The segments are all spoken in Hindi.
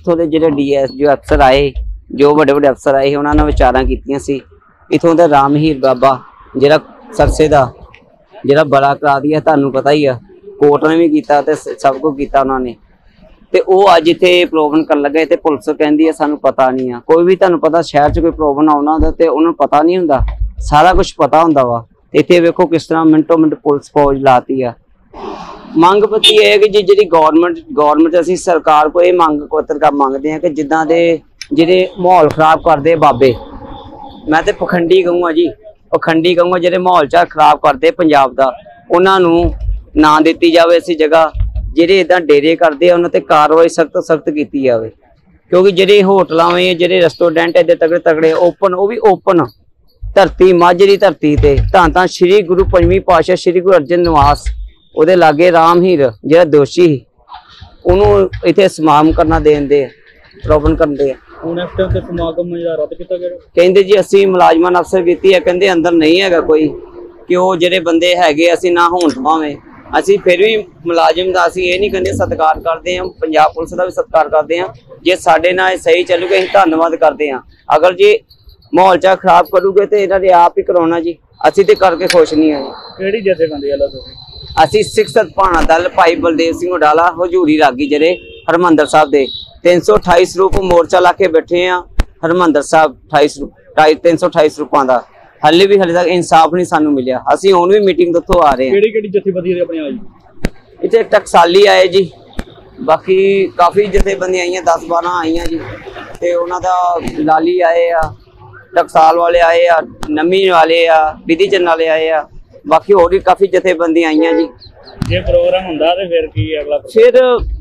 इतों जो DS जो अफसर आए जो बड़े बड़े अफसर आए उन्होंने विचार की इतों का राम हीर बाबा जरा सरसे का जरा बड़ा करा दिया थानू पता ही है कोर्ट ने भी किया सब कुछ किया उन्होंने तो वो अज इतने प्रॉब्लम कर लगे तो पुलिस कहती है सानू पता नहीं है कोई भी थानू पता शहर च कोई प्रॉब्लम आना होंगे तो उन्होंने पता नहीं होंगे सारा कुछ पता होंगे वा इतने वेखो किस तरह मिनटों मिनट पुलिस फौज लाती है। ਮੰਗ ਪਤੀ है कि जी जी गौरमेंट असीं सरकार को यह मंग पत्र मंगते हैं कि जिदा के जे माहौल खराब करते बाबे मैं तो पखंडी कहूँगा जी पखंडी कहूँगा जे माहौल चा खराब करते पंजाब का उन्होंने ना दी जाए ऐसी जगह जे इदा डेरे करते उन्होंने कार्रवाई सख्त तो सख्त की जाए क्योंकि जे होटलों में जे रेस्टोरेंट इतने तगड़े तगड़े ओपन वो भी ओपन धरती माझरी धरती से धन धन श्री गुरु पंजवीं पातशाह श्री गुरु अर्जन निवास ਉਹਦੇ लागे राम हीर ਜਿਹੜਾ ਦੋਸ਼ੀ ਸੀ ਉਹਨੂੰ ਇੱਥੇ ਸਮਾਗਮ ਕਰਨਾ ਦੇਂਦੇ ਆ ਪ੍ਰੋਬਲਮ ਕਰਦੇ ਆ ਹੁਣ ਇਸ ਤੇ ਸਮਾਗਮ ਰੱਦ ਕੀਤਾ ਗਿਆ ਕਹਿੰਦੇ ਜੀ ਅਸੀਂ ਮੁਲਾਜ਼ਮਾਂ ਨਾਲ ਅਫਸਰ ਕੀਤੀ ਆ ਕਹਿੰਦੇ ਅੰਦਰ ਨਹੀਂ ਹੈਗਾ ਕੋਈ ਕਿ ਉਹ ਜਿਹੜੇ ਬੰਦੇ ਹੈਗੇ ਅਸੀਂ ਨਾ ਹੋਣ ਦਵਾਵੇਂ ਅਸੀਂ ਫਿਰ ਵੀ ਮੁਲਾਜ਼ਮ ਦਾ ਅਸੀਂ ਇਹ ਨਹੀਂ ਕਹਿੰਦੇ ਸਤਿਕਾਰ ਕਰਦੇ ਆ ਪੰਜਾਬ ਪੁਲਿਸ ਦਾ ਵੀ ਸਤਿਕਾਰ ਕਰਦੇ ਆ ਜੇ ਸਾਡੇ ਨਾਲ ਸਹੀ ਚੱਲੂਗਾ ਅਸੀਂ ਧੰਨਵਾਦ ਕਰਦੇ ਆ ਅਗਰ ਜੇ ਮਾਹੌਲ ਚਾ ਖਰਾਬ ਕਰੂਗੇ ਤੇ ਇਹਨਾਂ ਦੇ ਆਪ ਹੀ ਕਰਾਉਣਾ ਜੀ ਅਸੀਂ ਤੇ ਕਰਕੇ ਖੁਸ਼ ਨਹੀਂ ਆ ਕਿਹੜੀ ਜਥੇਬੰਦੀ ਵਾਲਾ ਤੁਸੀਂ असी सिख सतभाना दल भाई बलदेव सिंह उडाला हजूरी रागी जरे हरमंदर साहब दे 328 रूप मोर्चा ला के बैठे हैं हरमंदर साहब 328 रूपों का हाले भी हाले तक इंसाफ नहीं सानू मिलिया असी हुण भी मीटिंग उत्थों आ रहे हैं केड़ी-केड़ी जथेबंदी अपने आई इत्थे टकसाली आए जी बाकी काफ़ी जथेबंदियां आईयां 10-12 आईयां जी ते उन्हां दा लाली आए आ टकसाल वाले आए आ नमी वाले आ विधि जन वाले आए आ बाकी होर भी काफ़ी जथेबंदियां आईयां जी जे प्रोग्राम हुंदा ते फिर की अगला फिर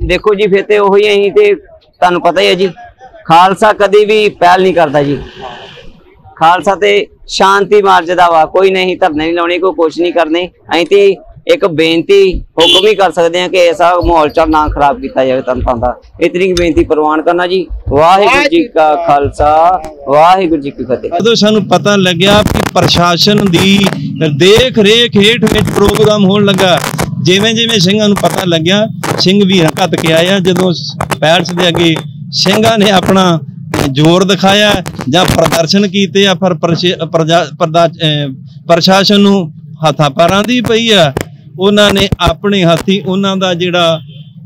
देखो जी फिर तो उही अहीं ते तुहानू पता ही है जी खालसा कदी भी पहल नहीं करता जी खालसा ते शांति मार्च दा वा कोई नहीं धरने नहीं लाने कोई कुछ नहीं करने अहीं ते एक बेनती हुक्म ही कर सकते हैं कि ऐसा माहौल चा ना खराब किया जाए तुहानू पता इतनी बेनती प्रवान करना जी वाहिगुरू जी का खालसा वाहिगुरू जी की फतेह। जदों सानू पता लग्या कि प्रशासन दी देख रेख हेठ में प्रोग्राम होने लगा जिमें जिमें सिंह पता लग्या सिंह भी घट के आया जो पैरस के अगे सिंह ने अपना जोर दिखाया या प्रदर्शन किए पर प्रशासन हाथा पैरों की पई है उन्होंने अपने हाथी उन्होंने जोड़ा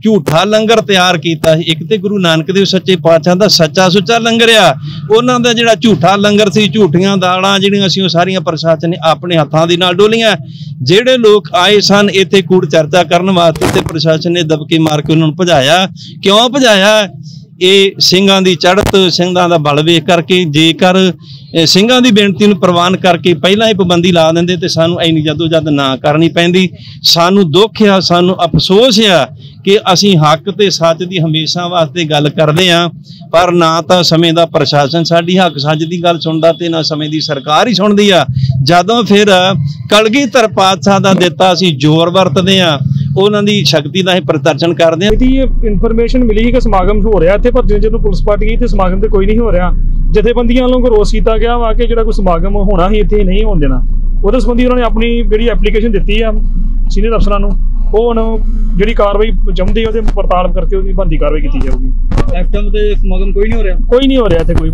झूठा लंगर तैयार किया। एक तो गुरु नानक देव सच्चे पातशाह का सच्चा सुच्चा लंगर आ उन्होंने जोड़ा झूठा लंगर से झूठिया दालां जो सारिया प्रशासन ने अपने हाथों के नाल डोलिया जोड़े लोग आए सन इतने कूड़ चर्चा करने वास्ते तो प्रशासन ने दबके मार के उन्होंने भजाया। क्यों भजाया? ये सिंघां दी चढ़त सिंघां दा बल वेख करके जेकर ਸਿੰਘਾਂ ਦੀ ਬੇਨਤੀ ਨੂੰ ਪ੍ਰਵਾਨ ਕਰਕੇ ਪਹਿਲਾਂ ਹੀ ਪਾਬੰਦੀ ਲਾ ਦਿੰਦੇ ਤੇ ਸਾਨੂੰ ਇੰਨੀ ਜਦੋਜਦ ਨਾ ਕਰਨੀ ਪੈਂਦੀ। ਸਾਨੂੰ ਦੁੱਖ ਆ, ਸਾਨੂੰ ਅਫਸੋਸ ਆ ਕਿ ਅਸੀਂ ਹੱਕ ਤੇ ਸੱਚ ਦੀ ਹਮੇਸ਼ਾ ਵਾਸਤੇ ਗੱਲ ਕਰਦੇ ਆ ਪਰ ਨਾ ਤਾਂ ਸਮੇਂ ਦਾ ਪ੍ਰਸ਼ਾਸਨ ਸਾਡੀ ਹੱਕ ਸੱਚ ਦੀ ਗੱਲ ਸੁਣਦਾ ਤੇ ਨਾ ਸਮੇਂ ਦੀ ਸਰਕਾਰ ਹੀ ਸੁਣਦੀ ਆ। ਜਦੋਂ ਫਿਰ ਕਲਗੀਧਰ ਪਾਤਸ਼ਾਹ ਦਾ ਦਿੱਤਾ ਅਸੀਂ ਜ਼ੋਰ ਵਰਤਦੇ ਆ ਉਹਨਾਂ ਦੀ ਸ਼ਕਤੀ ਦਾ ਹੀ ਪ੍ਰਦਰਸ਼ਨ ਕਰਦੇ ਆ। ਇਹ ਇਨਫੋਰਮੇਸ਼ਨ ਮਿਲੀ ਕਿ ਸਮਾਗਮ ਹੋ ਰਿਹਾ ਇੱਥੇ ਪਰ ਜਦੋਂ ਪੁਲਿਸ ਪਾਰਟੀ ਗਈ ਤੇ ਸਮਾਗਮ ਤੇ ਕੋਈ ਨਹੀਂ ਹੋ ਰਿਹਾ। ਜਥੇਬੰਦੀਆਂ ਵੱਲੋਂ ਰੋਸ ਕੀਤਾ ਗਿਆ ਵਾ ਕਿ ਜਿਹੜਾ ਕੋਈ ਸਮਾਗਮ ਹੋਣਾ ਸੀ ਇੱਥੇ ਨਹੀਂ ਹੋਣ ਦੇਣਾ। ਉਹਦੇ ਸੰਬੰਧੀ ਉਹਨਾਂ ਨੇ ਆਪਣੀ ਜਿਹੜੀ ਐਪਲੀਕੇਸ਼ਨ ਦਿੱਤੀ ਆ ਸੀਨੀਅਰ ਅਫਸਰਾਂ ਨੂੰ ਉਹ ਹੁਣ ਜਿਹੜੀ ਕਾਰਵਾਈ ਜੰਮਦੀ ਉਹਦੇ ਪੜਤਾਲ ਕਰਕੇ ਉਹਦੀ ਬੰਦੀ ਕਾਰਵਾਈ ਕੀਤੀ ਜਾਊਗੀ। ਐਕਟਮ ਤੇ ਸਮਾਗਮ ਕੋਈ ਨਹੀਂ ਹੋ ਰਿਹਾ ਇੱਥੇ ਕੋਈ